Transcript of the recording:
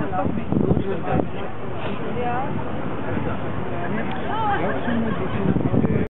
Voll